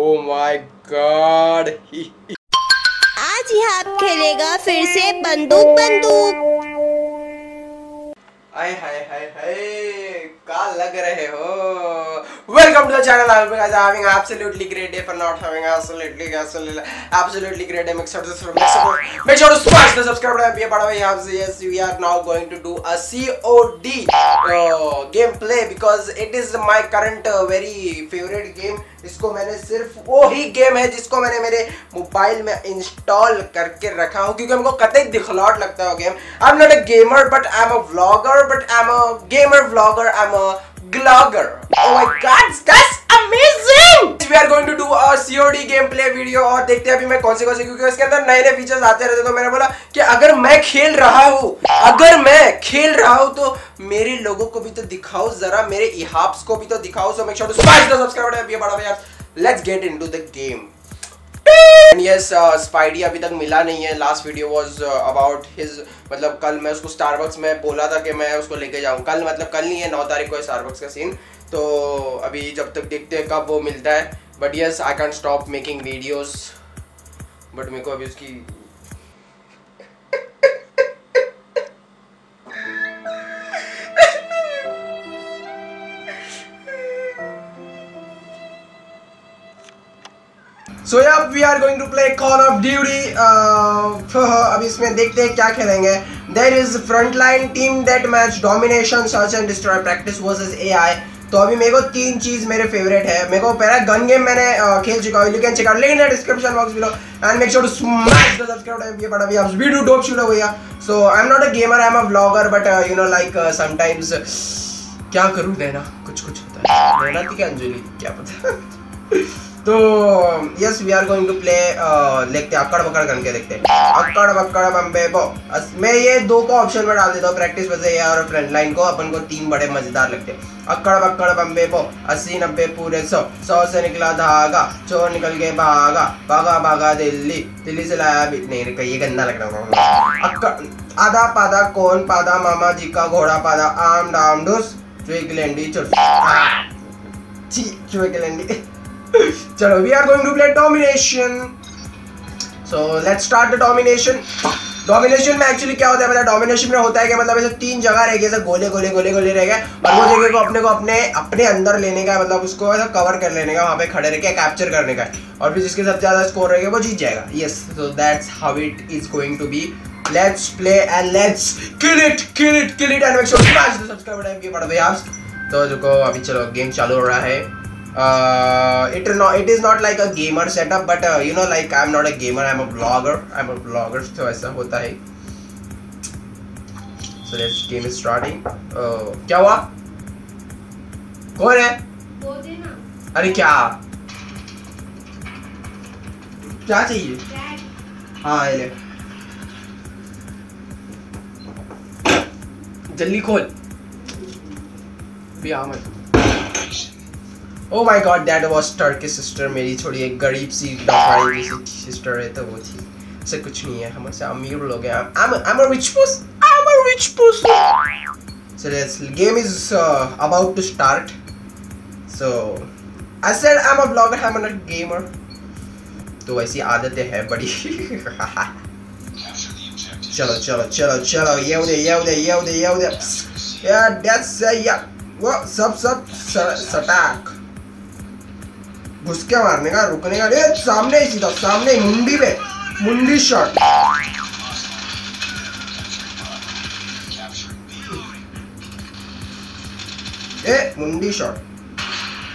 Oh my God! आज यहाँ खेलेगा फिर से बंदूक बंदूक। हाय हाय हाय हाय, क्या लग रहे हो? Welcome to the channel. I am having absolutely great day पर not having absolutely great day. Make sure to smash the subscribe button. ये पढ़ो यहां से, yes we are now going to do a COD game play because it is my current very favourite game. इसको मैंने सिर्फ वो ही game है जिसको मैंने मेरे मोबाइल में इंस्टॉल करके रखा हूँ क्योंकि हमको कतई दिखलौट लगता है game. I am not a gamer but I am a vlogger, but I am a gamer vlogger, I am a vlogger. Oh my god, that's amazing. We are going to do a COD game play video और देखते हैं अभी मैं कौन से, क्योंकि इसके अंदर नए नए फीचर्स आते रहते। तो मैंने बोला कि अगर मैं खेल रहा हूँ तो मेरे लोगों को भी तो दिखाओ जरा, मेरे इहाब्स को भी तो दिखाओ। So make sure to smash the subscribe button. ये बड़ा भैया, let's get into the game. Yes, Spidey अभी तक मिला नहीं है। Last video was about his, मतलब कल मैं उसको स्टारबक्स में बोला था कि मैं उसको लेके जाऊँ। कल मतलब कल नहीं है, 9 तारीख को है स्टारबक्स का सीन। तो अभी जब तक देखते हैं कब वो मिलता है। But yes, I can stop making videos, but मेरे को अभी उसकी So yeah, we are going to play Call of Duty. अब इसमें देखते हैं क्या खेलेंगे। There is frontline, team deathmatch, domination, search and destroy, practice versus AI। तो अभी मेरे को 3 चीज़ मेरे फेवरेट है। मेरे को पहला गन गेम मैंने खेल चुका हूँ। You can check out link in the description box below and make sure to smash the subscribe. ये बड़ा भैया, वी डू डोप शूटर भैया। So I am not a gamer, I am a vlogger, but you know like sometimes क्या करूँ, देना कुछ होता है। देना थी क्या अंजलि, क्या पता। तो yes, we are going to play. देखते हैं, अक्कड़ बक्कड़ करके देखते हैं। अक्कड़ बक्कड़ बम्बे बो। मैं ये 2 को ऑप्शन में डाल देता हूँ, प्रैक्टिस वजह या और फ्रंट लाइन को। अपन को 3 बड़े मजेदार लगते हैं। अक्कड़ बक्कड़ बम्बे बो, 80 90 पूरे 100 से निकला धागा, चोर निकल के भागा, भागा भागा दिल्ली, दिल्ली से लाया भी नहीं। ये गंदा लग रहा है। अक्कड़ आधा पादा कौन पादा, मामा जी का घोड़ा पादा, आम डाम डूस चुई। चलो, we are going to play domination. So let's start the domination. Domination में एक्चुअली क्या होता है, मतलब डोमिनेशन में होता है कि मतलब ऐसे 3 जगह रह गई, ऐसे गोले गोले गोले गोले रह गए और वो जगह को अपने अपने अंदर लेने का, मतलब उसको ऐसा कवर कर लेने का, वहाँ पे खड़े रह के कैप्चर करने का, और फिर जिसके सबसे ज़्यादा स्कोर रहेगा वो जीत जाएगा। Yes, so that's how it is going to be. Let's play and let's kill it kill it kill it and make sure to smash the subscribe button. ये पड़ गए आप तो देखो अभी। चलो, गेम चालू हो रहा है। It is not like a gamer setup, but you know, like I'm not a gamer, I'm a blogger, तो ऐसा होता है। So let's game is starting. क्या हुआ? कौन है? वो देना। अरे क्या चाहिए? हाँ ले, जल्दी खोल भी। Um oh my god, that was Turkish sister. मेरी थोड़ी एक गरीब सी डफाड़ी जैसी सिस्टर है, तो वो थी। इससे कुछ नहीं है, हम ऐसे अमीर लोग हैं। I'm a rich person. So this game is about to start. So I said I'm a blogger, I'm not a gamer. तो ऐसी आदतें हैं बड़ी। चलो चलो चलो चलो, ये उधर यार, दैट्स या वो सब सटाक घुस के मारने का, रुकने का। ए, सामने ही सीधा, सामने मुंडी पे मुंडी शॉट।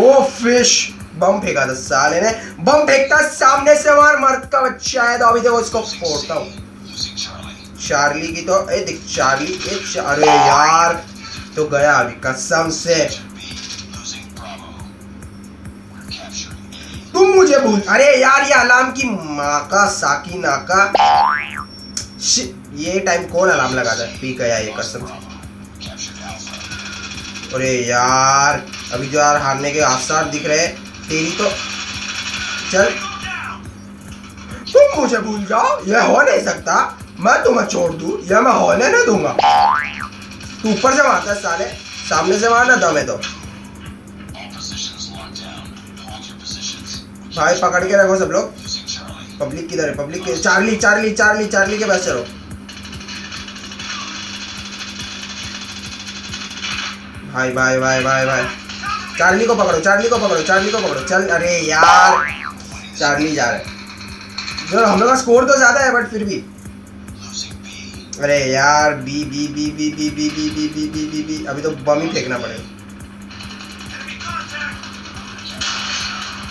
ओ फिश, बम फेंका था साले ने। बम फेंकता सामने से मार, मर्द का बच्चा है। तो अभी देखो इसको फोड़ता हूँ चार्ली की। तो ए देख चार्ली, अरे यार तो गया अभी कसम से। तुम मुझे भूल, अरे यार ये अलार्म की माँ का साकी नाका। ये टाइम कौन अलार्म लगाता है? पी गया ये कसम। अरे यार अभी जो यार हारने के आसार दिख रहे हैं तेरी, तो चल तुम मुझे भूल जाओ। ये हो नहीं सकता, मैं तुम्हें छोड़ दूँ, यह मैं होने नहीं दूंगा। तू ऊपर से मारता है साले, सामने से मारना दम है। तो भाई पकड़ के रखो सब लोग। पब्लिक किधर है? पब्लिक के चार्ली चार्ली चार्ली चार्ली के पास चलो भाई भाई भाई भाई भाई। चार्ली को पकड़ो, चार्ली को पकड़ो, चार्ली को पकड़ो। चल अरे यार चार्ली जा रहा है। चलो हम लोग का स्कोर तो ज़्यादा है बट फिर भी। अरे यार B B B B B B B B B B B B. अभी तो बम ही फेंकना पड़ेगा।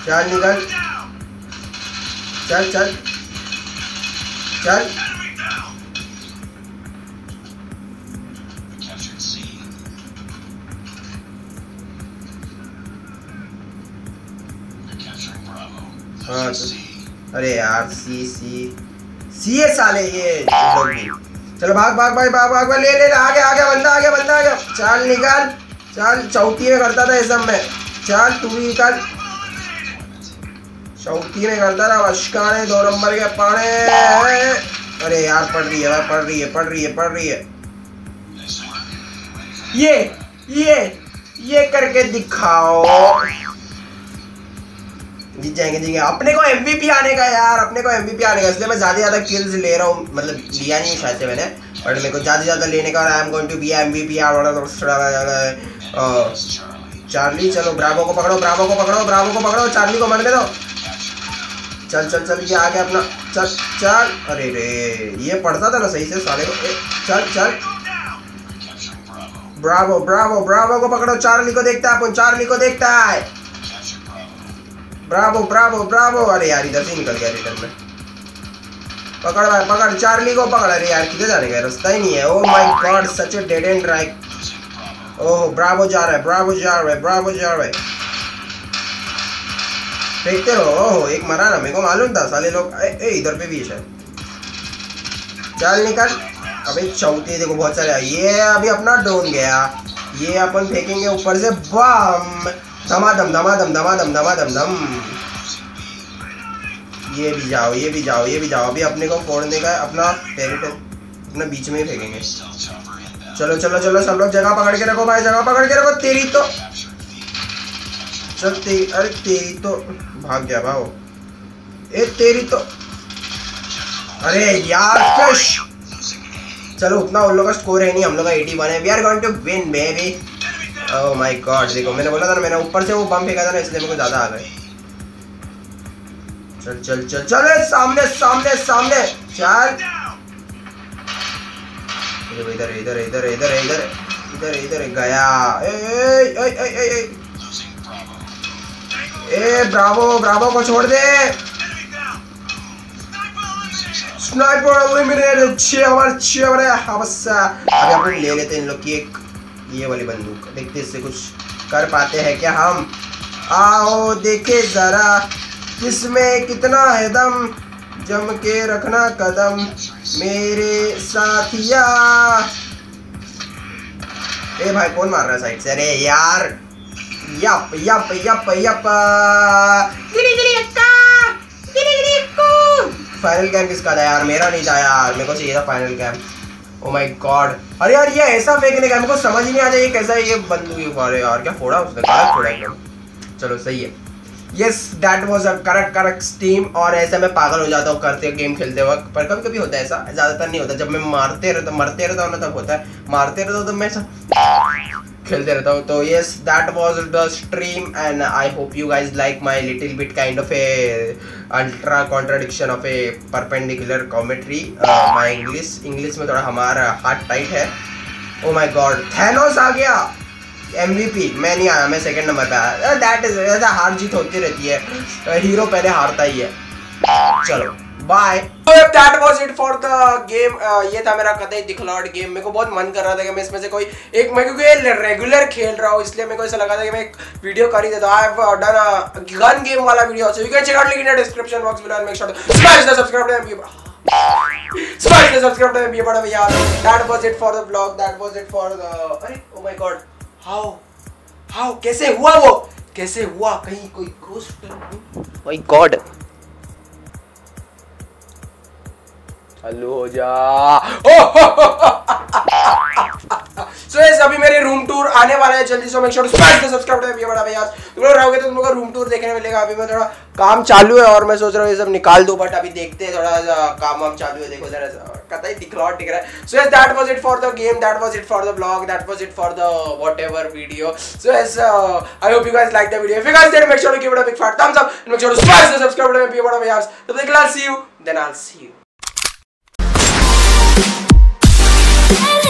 चल निकल, चल चल चल। हाँ तो अरे यार सी सी सी एस साले ये। चलो भाग भाग भाई भाग भाग भाई। ले ले आ गया, आ गया बंदा, आ गया बंदा, आ गया। चल निकल चल। चौथी में करता था ये सब मैं। चल तू भी निकल। चौथी में करता ना वश्कान है 2 नंबर के पाने। अरे यार पढ़ रही है, पढ़ रही है, पढ़ रही है, पढ़ रही है। ये करके दिखाओ। जीत जाएंगे, जीत। अपने को MVP आने का यार, अपने को MVP आने का। इसलिए मैं ज़्यादा किल्स ले रहा हूँ। मतलब लिया नहीं शायद से मैंने, और मेरे को ज़्यादा लेने का। और I am going to be MVP। Charlie चलो ब्रावो को पकड़ो, ब्रावो को पकड़ो, ब्रावो को पकड़ो। चार्ली को मरने दो। चल चल चल ये आ गया अपना। चल चल। अरे रे ये पढ़ता था ना सही से साले को। चल चल ब्रावो ब्रावो ब्रावो को पकड़ो। चार्ली को देखता है अपन, चार्ली को देखता है। Bravo Bravo Bravo. अरे यार इधर से निकल गया रिटर्न में। पकड़ भाई पकड़, चार्ली को पकड़। अरे यार किधर जाने का रास्ता ही नहीं है। Oh my God such a dead end right. Oh Bravo जा रहा है, ब्रावो जा रहा है, ब्रावो जा रहा है। देखते रहो। ओह एक मरा ना, मेरे को मालूम था साले लोग। इधर पे भी है। चल निकल। अबे चौथी देखो बहुत सारे। ये अभी अपना डोन गया। ये अपन फेंकेंगे ऊपर से बम। धमाधम धमाधम धमाधम धमाधम धम। ये भी जाओ, ये भी जाओ, ये भी जाओ। अभी अपने को फोड़ने का अपना टेरिटरी अपना बीच में ही फेंकेंगे। चलो चलो चलो सब लोग जगह पकड़ के रखो भाई, जगह पकड़ के रखो। तेरी तो चल तेरी, अरे तेरी तो भाग गया भाओ। ए तेरी तो। अरे यार फिश। चलो उतना उन लोग का स्कोर है नहीं, हम लोग का 81 है। We are going to win baby. Oh my God. देखो मैंने बोला था ना, मैंने ऊपर से वो बम फेंका था ना, इसलिए मेरे को ज़्यादा आ गए। चल चल चल चल। सामने सामने सामने। चल इधर इधर इधर इधर इधर इधर इधर गया। ए ए ब्रावो ब्रावो को छोड़ दे। स्नाइपर छे हमारे। अभी अपन ले लेते हैं इन लोग की एक ये वाली बंदूक। देखते इससे कुछ कर पाते हैं क्या हम। आओ देखे जरा किसमें कितना है दम। जम के रखना कदम मेरे साथिया। ए भाई कौन मार रहा है साइड से? अरे यार यप यप यप यप। गिरी गिरी अक्का, गिरी गिरी अक्कू। फाइनल कैम किसका था यार? मेरा नहीं था यार, मेरे को चाहिए था final cam. Oh my God. अरे यार ये ऐसा फेंकने का मेरे को समझ ही नहीं आ जाए ये कैसा है ये बंदूक। अरे यार क्या फोड़ा उसने, गलत फोड़ा एकदम। चलो सही है। Yes that was a correct team. और ऐसे मैं पागल हो जाता हूँ करते गेम खेलते वक्त। पर कभी कभी होता है ऐसा, ज़्यादातर नहीं होता। जब मैं मरते रहता हूँ ना तब होता है। मारते रहता हूँ तब मैं ऐसा खेलते रहता हूँ। तो yes that was the stream and I hope you guys like my little bit kind of a ultra contradiction of a perpendicular commentary. My English में थोड़ा हमारा हार्ट टाइट है। ओ माई गॉड थैनोस आ गया MVP। मैं नहीं आया, मैं second number पे आया। दैट इज ऐसा हार जीत होती रहती है। हीरो पहले हारता ही है। चलो bye. That was it for the game. ये था मेरा कतई दिखलाट गेम। मेरे को बहुत मन कर रहा था कि मैं इसमें से कोई एक, मैं क्योंकि रेगुलर खेल रहा हूँ इसलिए मेरे को ऐसा लगा था कि मैं एक वीडियो कर ही देता हूँ। I have done a gun game वाला video. So you can check out link in the description box below and make sure to smash the subscribe button. ये बड़ा भैया। That was it for the vlog. That was it for the अरे oh my god how कैसे हुआ वो, कैसे हुआ? कहीं कोई घोस्ट तो माय गॉड। हेलो हो जा। सो अभी मेरे रूम टूर आने वाला है जल्दी से, मेक श्योर सब्सक्राइब करें बड़ा भैया। तुम लोग रहोगे तो तुम लोग का रूम टूर देखने मिलेगा। अभी मैं थोड़ा काम चालू है और मैं सोच रहा हूँ ये सब निकाल दो, बट अभी देखते हैं थोड़ा काम वाम चालू है। देखो जरा कतई दिखलाट दिख रहा है। So yes that was it for the game, that was it for the blog, that was it for the whatever video. So yes I hope you guys like the video. If you guys did make sure to give it a big fat thumbs up and make sure to subscribe to me बड़ा भैया। तब तक I'll see you then I'll see you।